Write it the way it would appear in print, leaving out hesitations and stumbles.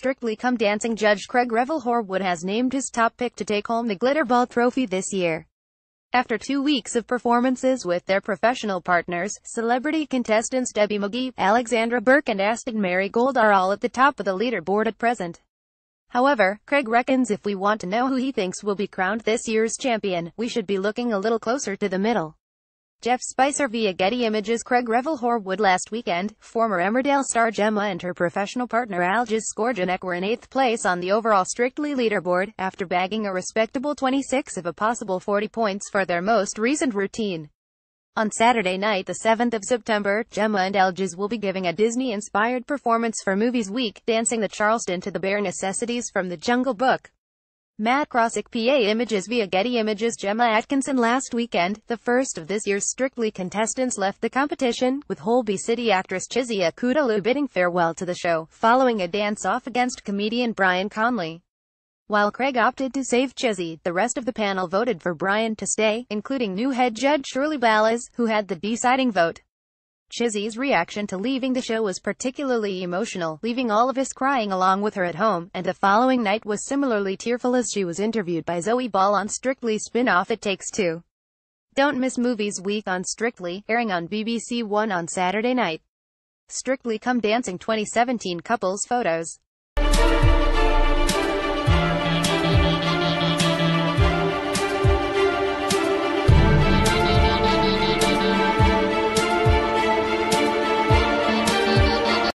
Strictly Come Dancing judge Craig Revel Horwood has named his top pick to take home the Glitterball Trophy this year. After 2 weeks of performances with their professional partners, celebrity contestants Debbie McGee, Alexandra Burke and Aston Merrygold are all at the top of the leaderboard at present. However, Craig reckons if we want to know who he thinks will be crowned this year's champion, we should be looking a little closer to the middle. Jeff Spicer via Getty Images. Craig Revel Horwood last weekend, former Emmerdale star Gemma and her professional partner Algis Skorjonek were in 8th place on the overall Strictly leaderboard, after bagging a respectable 26 of a possible 40 points for their most recent routine. On Saturday night, the 7th of September, Gemma and Algis will be giving a Disney-inspired performance for Movies Week, dancing the Charleston to the Bare Necessities from the Jungle Book. Matt Crossick PA Images via Getty Images. Gemma Atkinson last weekend, the first of this year's Strictly contestants, left the competition, with Holby City actress Chizzy Akudolu bidding farewell to the show, following a dance-off against comedian Brian Conley. While Craig opted to save Chizzy, the rest of the panel voted for Brian to stay, including new head judge Shirley Ballas, who had the deciding vote. Chizzy's reaction to leaving the show was particularly emotional, leaving all of us crying along with her at home, and the following night was similarly tearful as she was interviewed by Zoe Ball on Strictly's spin-off It Takes Two. Don't miss Movies Week on Strictly, airing on BBC One on Saturday night. Strictly Come Dancing 2017 couples photos.